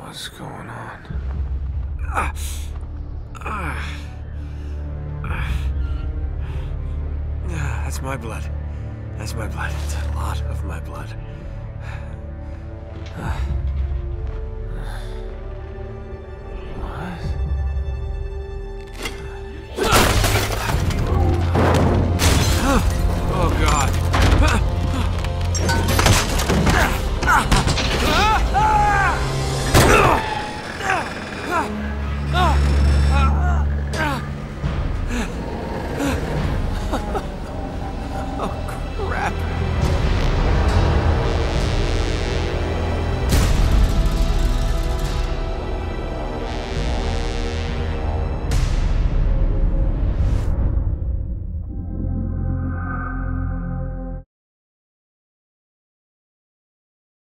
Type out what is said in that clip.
What's going on? That's my blood. That's my blood. It's a lot of my blood. What?